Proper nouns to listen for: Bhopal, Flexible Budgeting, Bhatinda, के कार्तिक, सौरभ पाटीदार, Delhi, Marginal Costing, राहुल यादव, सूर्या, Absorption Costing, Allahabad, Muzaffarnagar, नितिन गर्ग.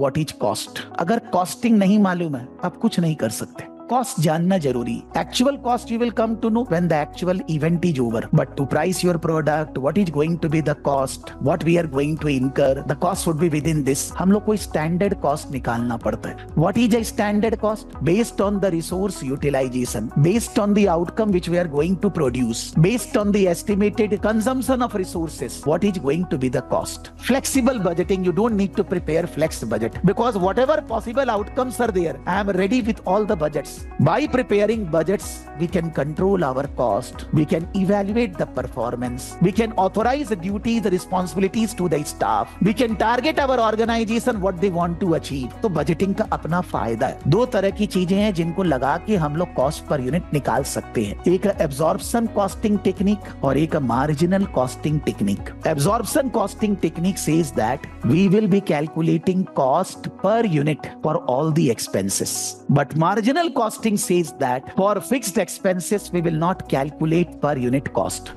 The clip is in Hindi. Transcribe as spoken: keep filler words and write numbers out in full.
What is cost. अगर कॉस्टिंग नहीं मालूम है आप कुछ नहीं कर सकते। कॉस्ट जानना जरूरी। Actual cost you will come to know when the actual event is over, but to price your product, what is going to be the cost, what we are going to incur, the cost would be within this. हम लोग को स्टैंडर्ड कॉस्ट निकालना पड़ता है। What is a standard cost? Based on the resource utilisation, based on the outcome which we are going to produce, based on the estimated consumption of resources, what is going to be the cost. Flexible budgeting, you don't need to prepare flex budget because whatever possible outcomes are there, I am ready with all the budgets. By preparing budgets, we can control our cost, we can evaluate the performance, we can authorize the duties, the responsibilities to the staff, we can target our organization what they want to achieve. तो budgeting का अपना फायदा है। दो तरह की चीजें हैं जिनको लगा के हम लोग cost per unit निकाल सकते हैं। एक absorption costing technique और एक marginal costing technique। Absorption costing technique says that we will be calculating cost per unit for all the expenses, but marginal costing says that for fixed expenses we will not calculate per unit cost.